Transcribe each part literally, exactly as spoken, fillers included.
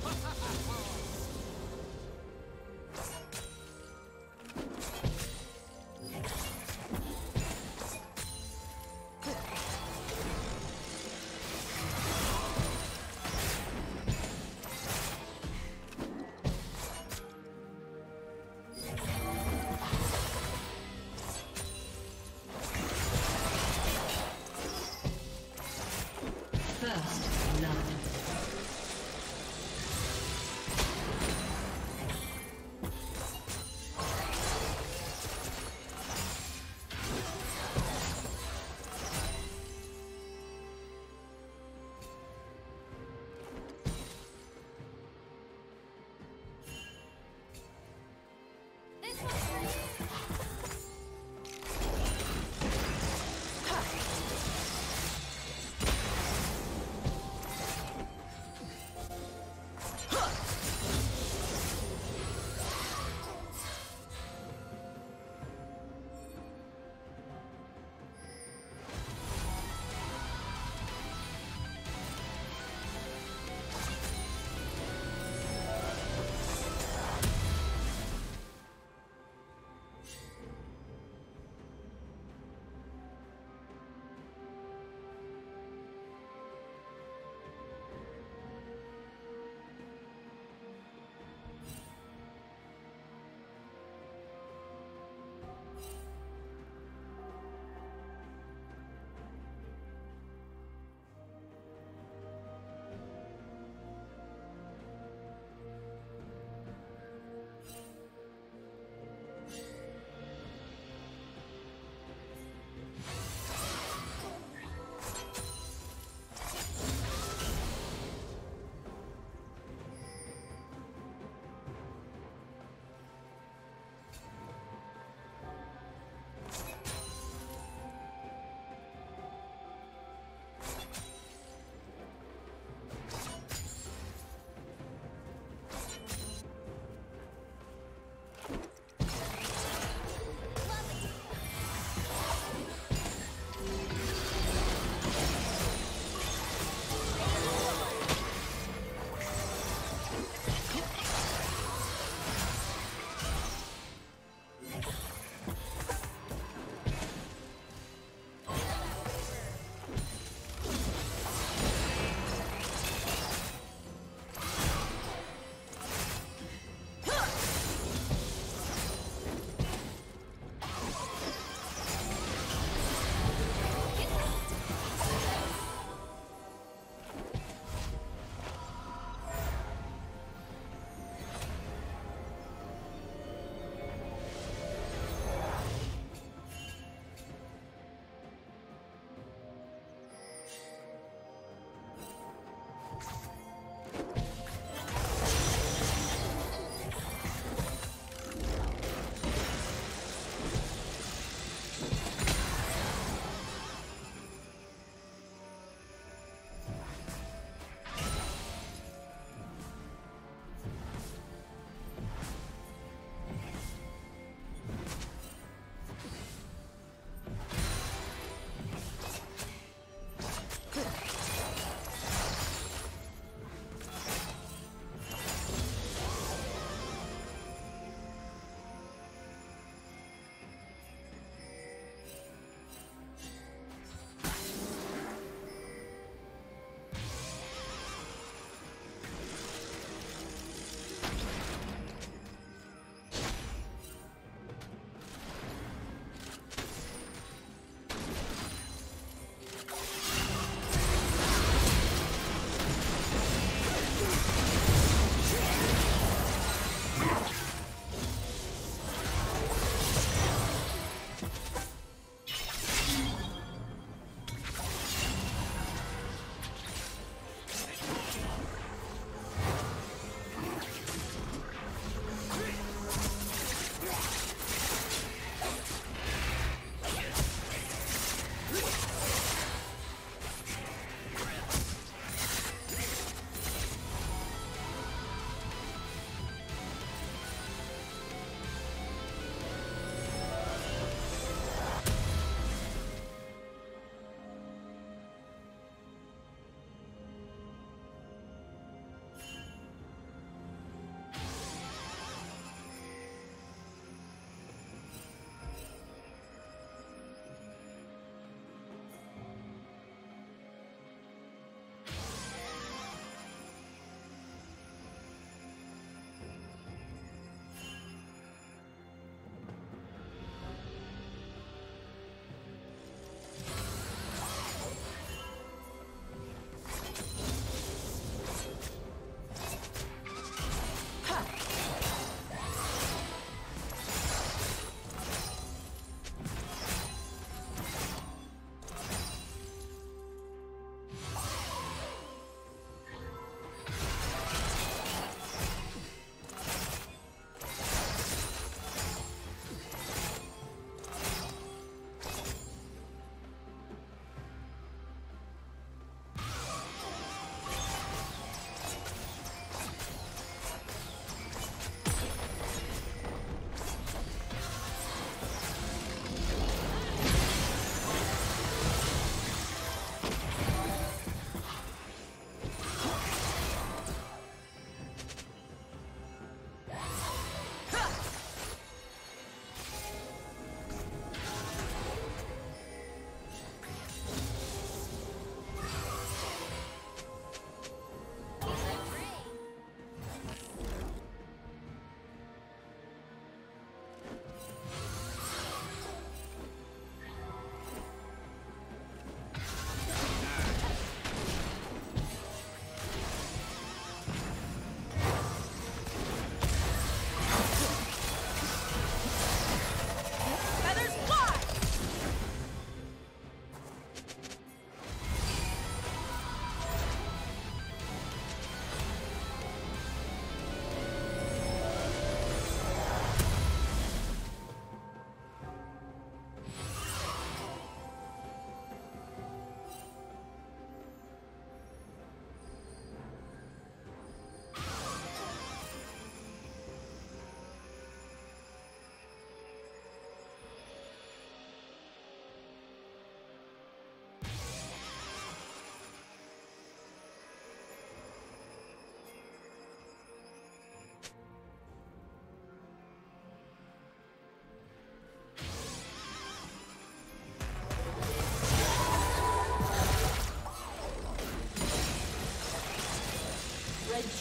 First, love.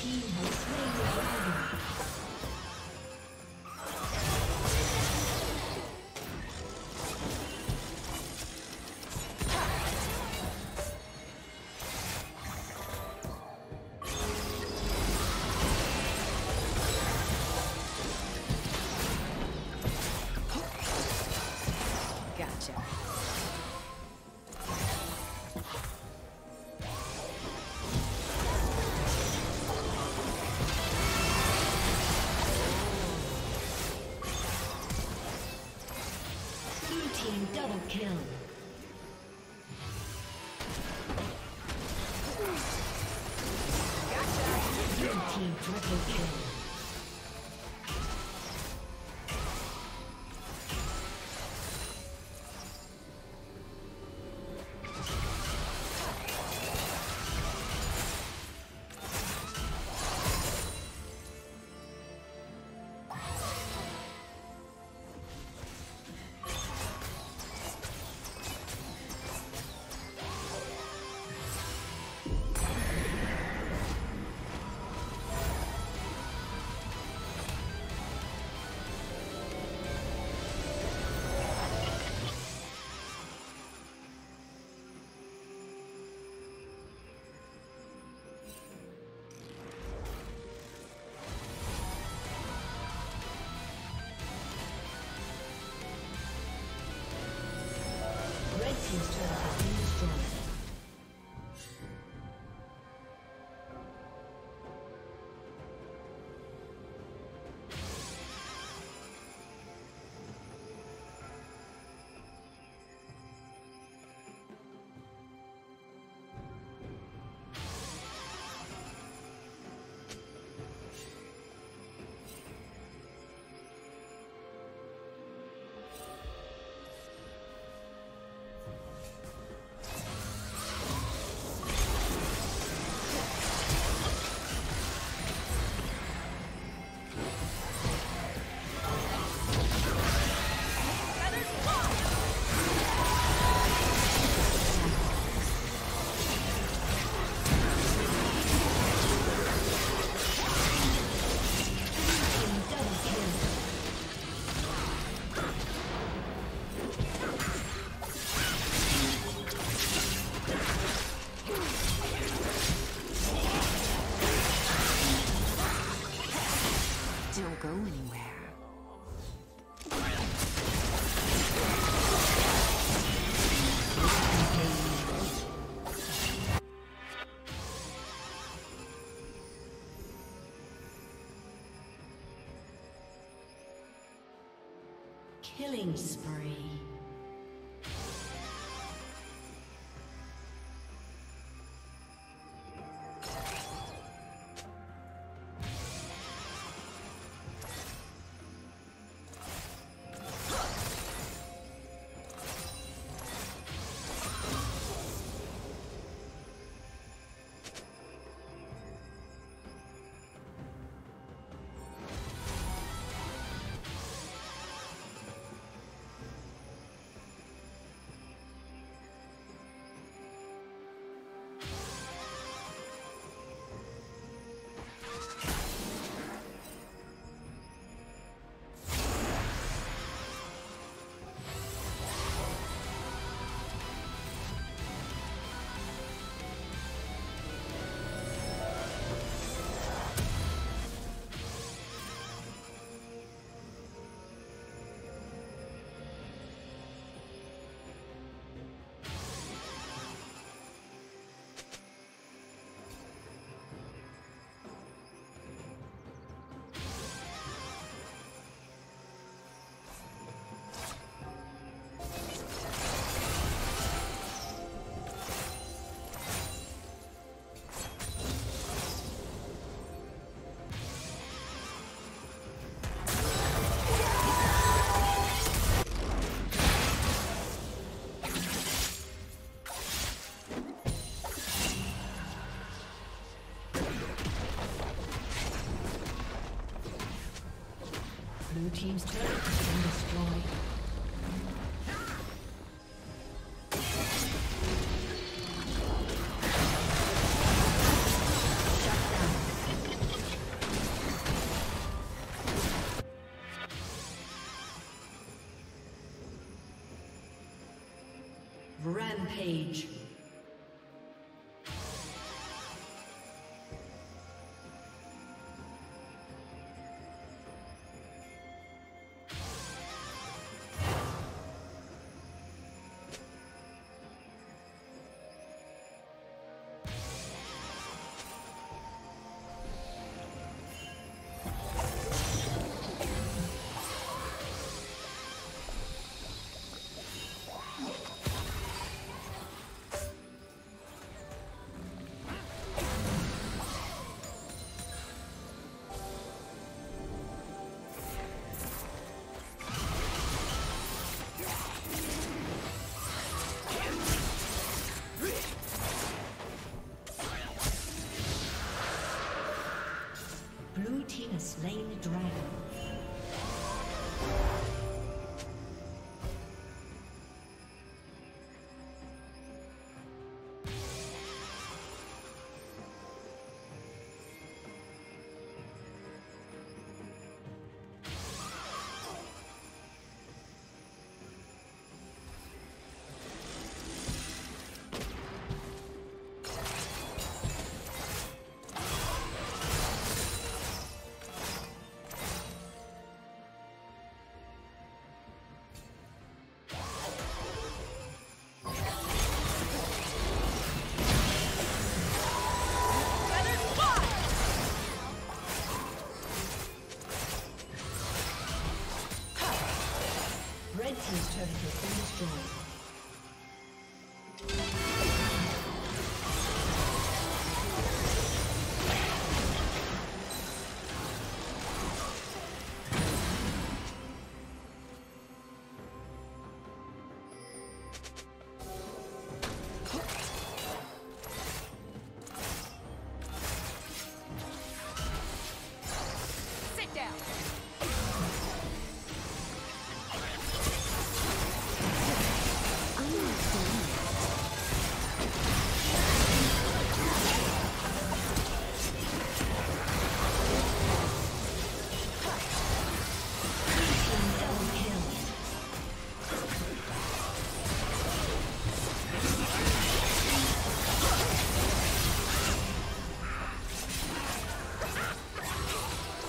team has slain the dragon. Double kill. Gotcha. Red team triple kill. Killing spree. Blue team's turret has been destroyed. Shut down. Rampage. Slain the dragon. His turret has been destroyed.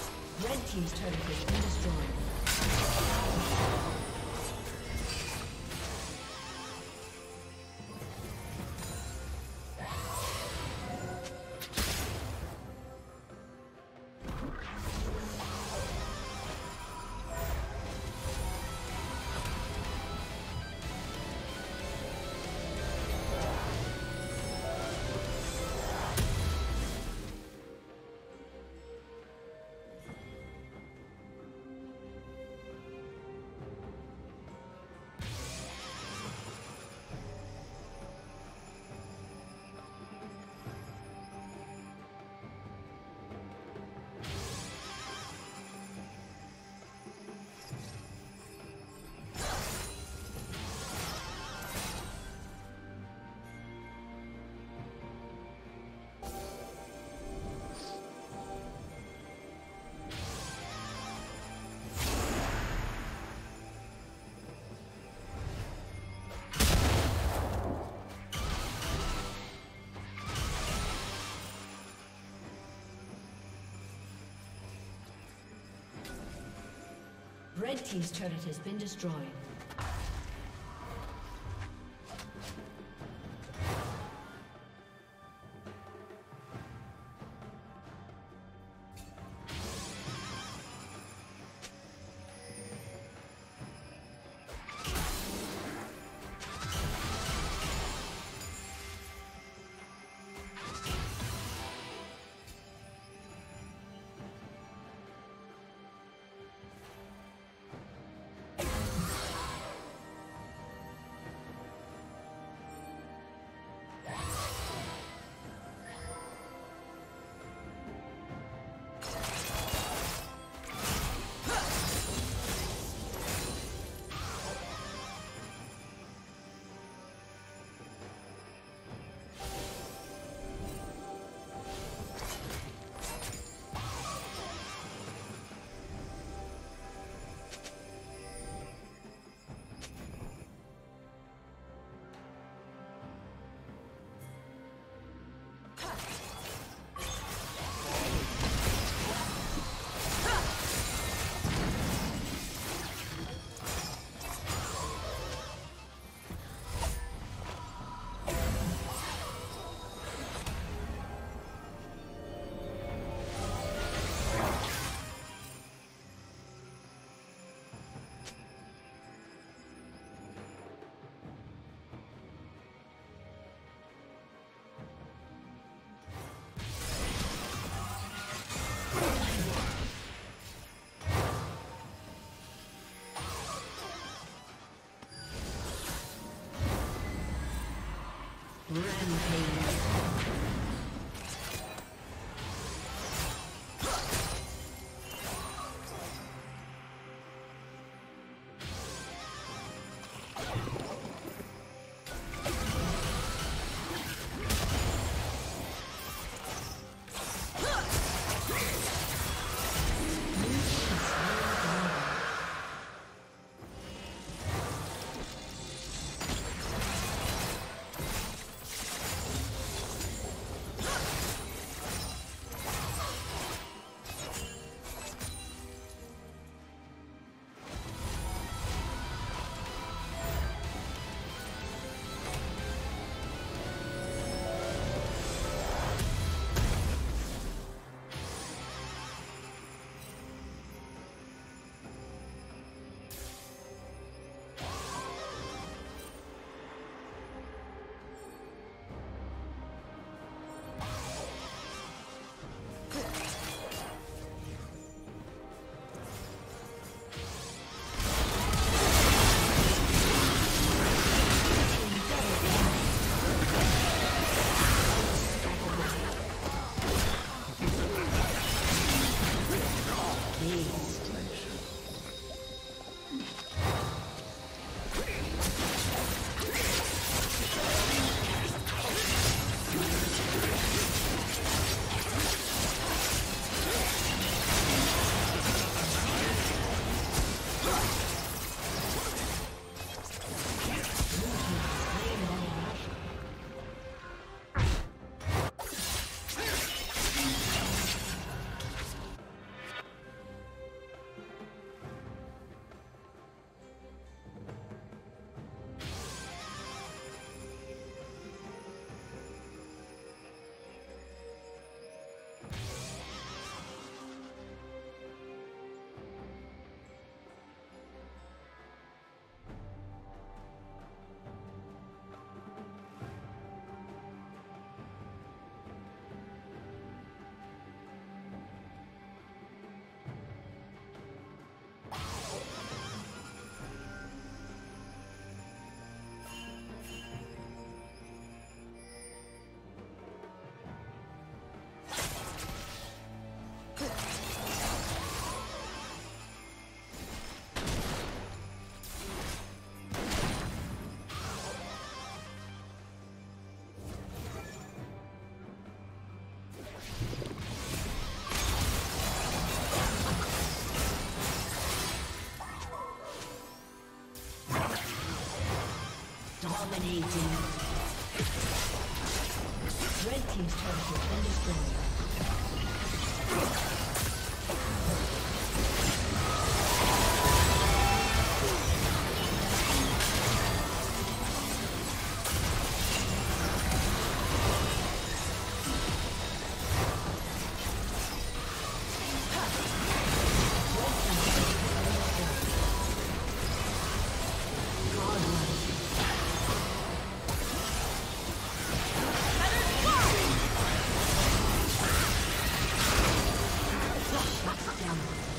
Team's turret has been destroyed. Red team's turret has been destroyed. Dominating. Red team's turret has been destroyed. Down.